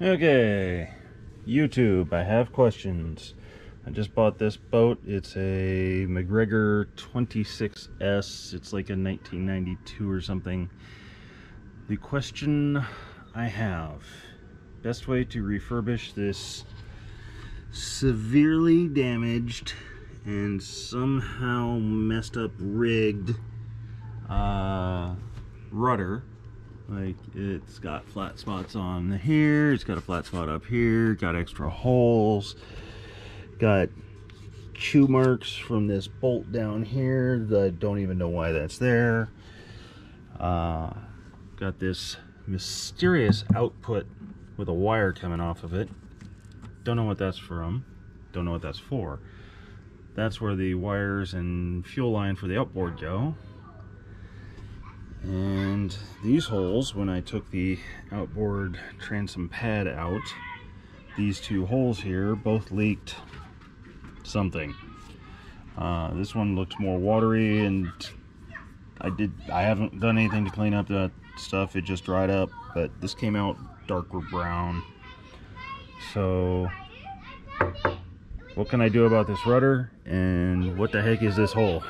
Okay, YouTube, I have questions. I just bought this boat. It's a McGregor 26s. It's like a 1992 or something. The question I have: best way to refurbish this severely damaged and somehow messed up rigged rudder? Like, it's got flat spots on here, it's got a flat spot up here, got extra holes, got chew marks from this bolt down here that I don't even know why that's there. Got this mysterious output with a wire coming off of it. Don't know what that's from, don't know what that's for. That's where the wires and fuel line for the outboard go. And these holes, when I took the outboard transom pad out, these two holes here both leaked something. This one looked more watery, and I haven't done anything to clean up that stuff. It just dried up, but this came out darker brown. So what can I do about this rudder, and what the heck is this hole?